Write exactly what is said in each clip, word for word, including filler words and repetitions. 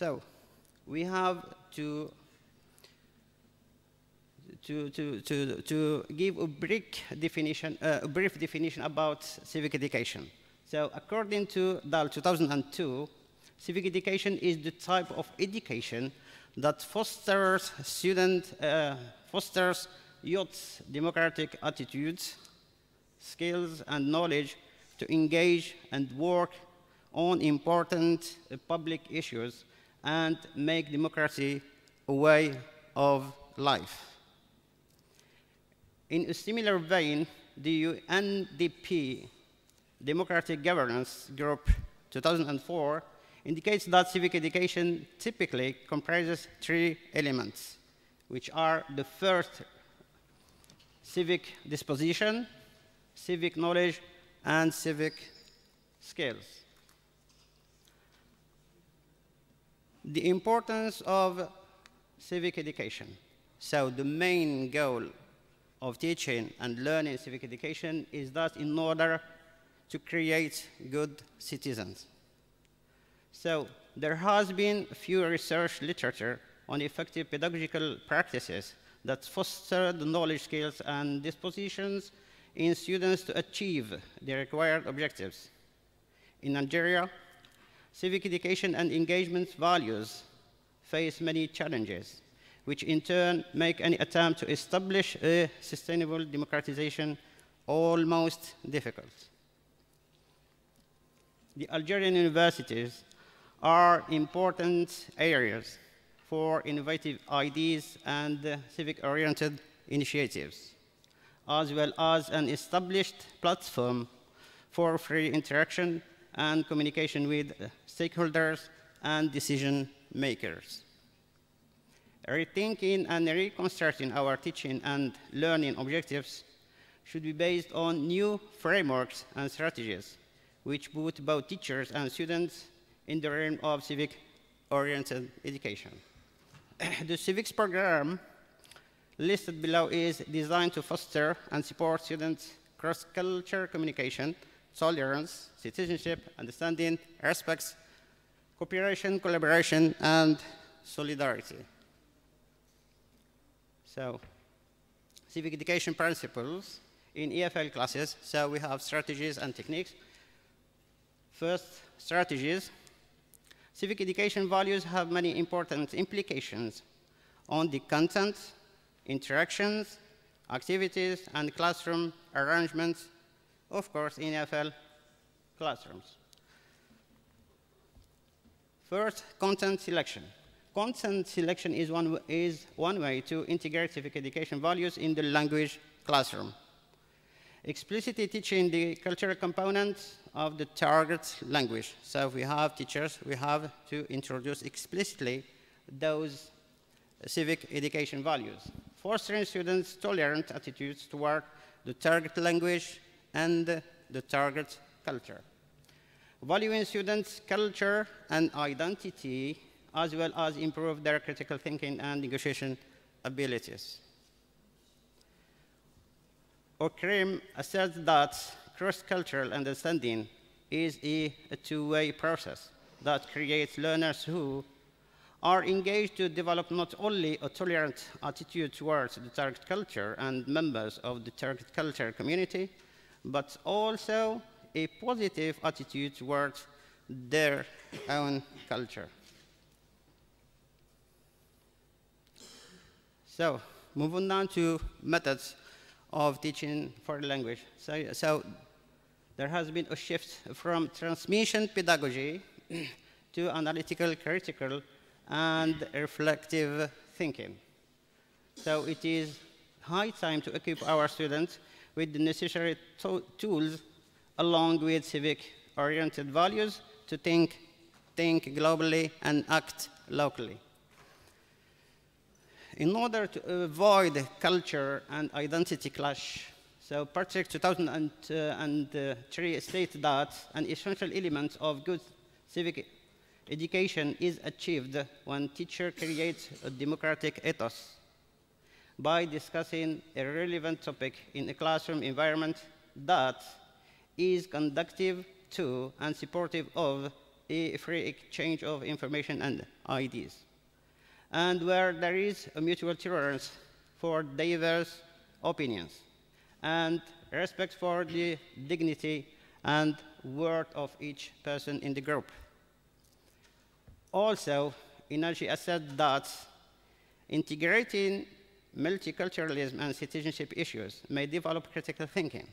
So we have to to to to to give a brief definition, uh, a brief definition about civic education. So according to D A L two thousand two, civic education is the type of education that fosters student uh, fosters youth's democratic attitudes, skills, and knowledge to engage and work on important uh, public issues and make democracy a way of life. In a similar vein, the U N D P Democratic Governance Group two thousand four indicates that civic education typically comprises three elements, which are the first, civic disposition, civic knowledge, and civic skills. The importance of civic education. So the main goal of teaching and learning civic education is that in order to create good citizens. So there has been few research literature on effective pedagogical practices that foster the knowledge, skills, and dispositions in students to achieve the required objectives. In Nigeria, civic education and engagement values face many challenges, which in turn make any attempt to establish a sustainable democratization almost difficult. The Algerian universities are important areas for innovative ideas and uh, civic-oriented initiatives, as well as an established platform for free interaction and communication with uh, stakeholders and decision makers. Rethinking and reconstructing our teaching and learning objectives should be based on new frameworks and strategies which put both teachers and students in the realm of civic-oriented education. The civics program listed below is designed to foster and support students' cross-cultural communication, tolerance, citizenship, understanding, respect, cooperation, collaboration, and solidarity. So, civic education principles in E F L classes. So we have strategies and techniques. First, strategies. Civic education values have many important implications on the content, interactions, activities, and classroom arrangements, of course, in E F L classrooms. First, content selection. Content selection is one, is one way to integrate civic education values in the language classroom. Explicitly teaching the cultural components of the target language. So if we have teachers, we have to introduce explicitly those civic education values. Fostering students' tolerant attitudes toward the target language and the target culture. Valuing students' culture and identity, as well as improve their critical thinking and negotiation abilities. Okrim asserts that cross-cultural understanding is a, a two-way process that creates learners who are engaged to develop not only a tolerant attitude towards the target culture and members of the target culture community, but also a positive attitude towards their own culture. So, moving on to methods of teaching foreign language. So, so there has been a shift from transmission pedagogy to analytical, critical, and reflective thinking. So it is high time to equip our students with the necessary to tools along with civic-oriented values to think, think globally and act locally. In order to avoid culture and identity clash, so Patrick two thousand three states that an essential element of good civic education is achieved when teacher creates a democratic ethos by discussing a relevant topic in a classroom environment that is conducive to and supportive of a free exchange of information and ideas, and where there is a mutual tolerance for diverse opinions and respect for the dignity and worth of each person in the group. Also, Energy has said that integrating multiculturalism and citizenship issues may develop critical thinking,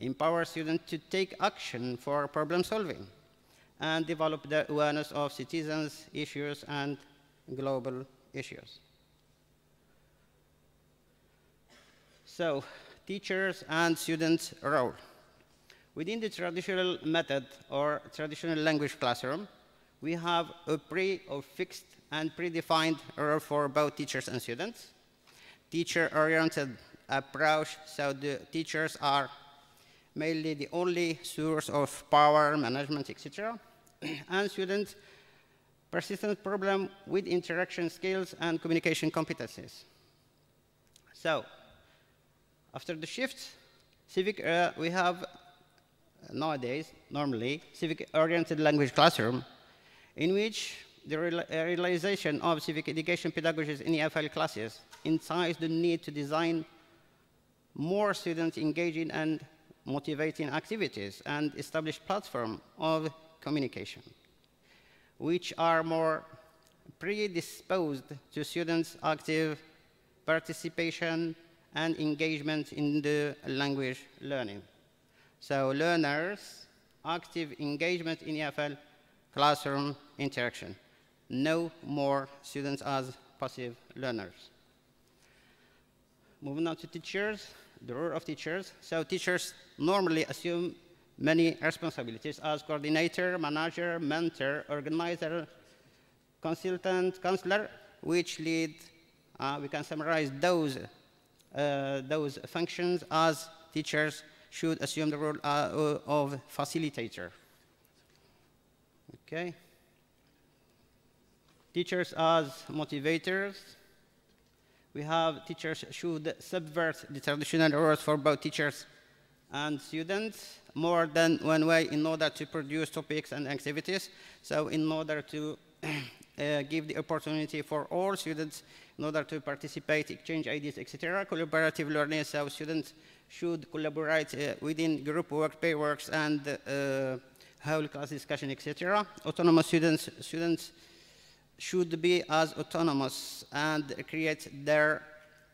empower students to take action for problem solving, and develop the awareness of citizens' issues and global issues. So, teachers and students' role. Within the traditional method or traditional language classroom, we have a pre or fixed and predefined role for both teachers and students. Teacher-oriented approach, so the teachers are mainly the only source of power, management, et cetera, and students' persistent problem with interaction skills and communication competencies. So, after the shift, civic, uh, we have nowadays, normally, civic-oriented language classroom, in which the real realization of civic education pedagogies in E F L classes incites the need to design more students engaging and motivating activities and establish platforms of communication, which are more predisposed to students' active participation and engagement in the language learning. So learners' active engagement in E F L classroom interaction. No more students as passive learners. Moving on to teachers, the role of teachers. So teachers normally assume many responsibilities as coordinator, manager, mentor, organizer, consultant, counselor, which lead, uh, we can summarize those, uh, those functions as teachers should assume the role uh, of facilitator. Okay. Teachers as motivators. We have teachers should subvert the traditional roles for both teachers and students more than one way in order to produce topics and activities. So in order to uh, give the opportunity for all students in order to participate, exchange ideas, et cetera. Collaborative learning, so students should collaborate uh, within group work, pair works, and uh, whole class discussion, et cetera. Autonomous students, students should be as autonomous and create their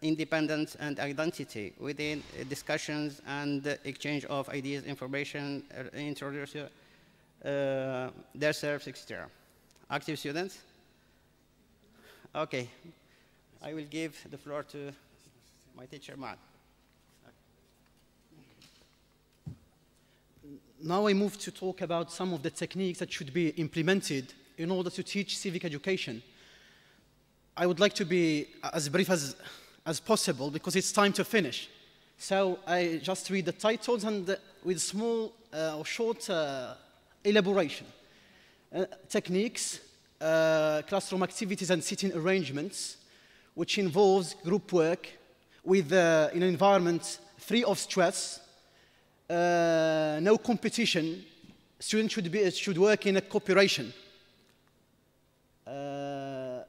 independence and identity within uh, discussions and uh, exchange of ideas, information, uh, introduce uh, themselves, et cetera. Active students. Okay, I will give the floor to my teacher, Matt. Now I move to talk about some of the techniques that should be implemented in order to teach civic education. I would like to be as brief as, as possible because it's time to finish. So I just read the titles and uh, with small uh, or short uh, elaboration. Uh, techniques, uh, classroom activities and sitting arrangements, which involves group work with uh, in an environment free of stress, Uh, no competition. Students should, be, should work in a cooperation. Uh,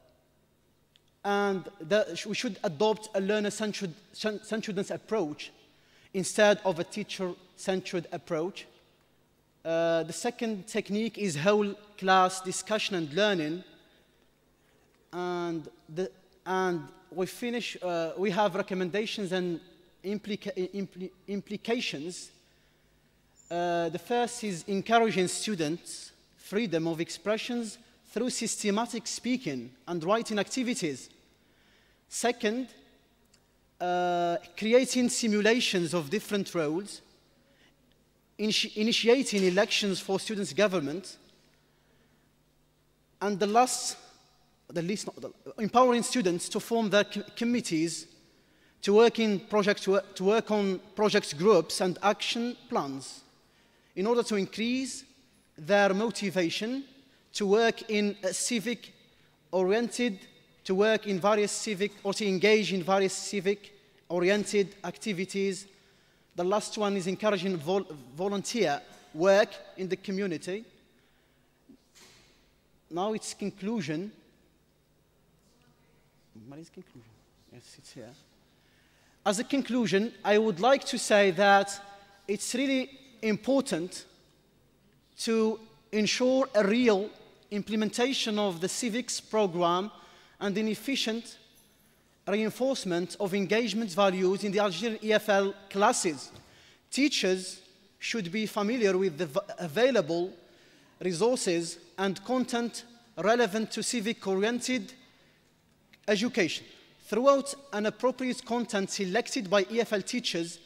and the, we should adopt a learner-centeredness approach instead of a teacher-centered approach. Uh, the second technique is whole class discussion and learning. And, the, and we finish, uh, we have recommendations and implica impl implications. Uh, the first is encouraging students' freedom of expressions through systematic speaking and writing activities. Second, uh, creating simulations of different roles, initi initiating elections for students' government, and the last, the least, not the, empowering students to form their com committees to work in projects, to, to work on project groups and action plans, in order to increase their motivation to work in a civic-oriented, to work in various civic, or to engage in various civic-oriented activities. The last one is encouraging vol volunteer work in the community. now its conclusion, what is conclusion? Yes, it's here. As a conclusion, I would like to say that it's really important to ensure a real implementation of the civics program and an efficient reinforcement of engagement values in the Algerian E F L classes. Teachers should be familiar with the available resources and content relevant to civic-oriented education. Throughout an appropriate content selected by E F L teachers,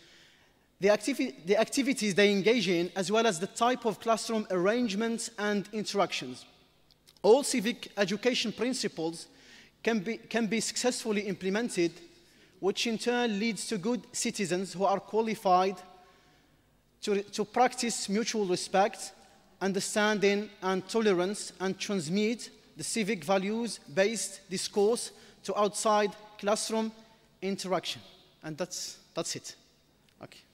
the, activi the activities they engage in, as well as the type of classroom arrangements and interactions. All civic education principles can be, can be successfully implemented, which in turn leads to good citizens who are qualified to, to practice mutual respect, understanding and tolerance, and transmit the civic values-based discourse to outside classroom interaction. And that's, that's it. Okay.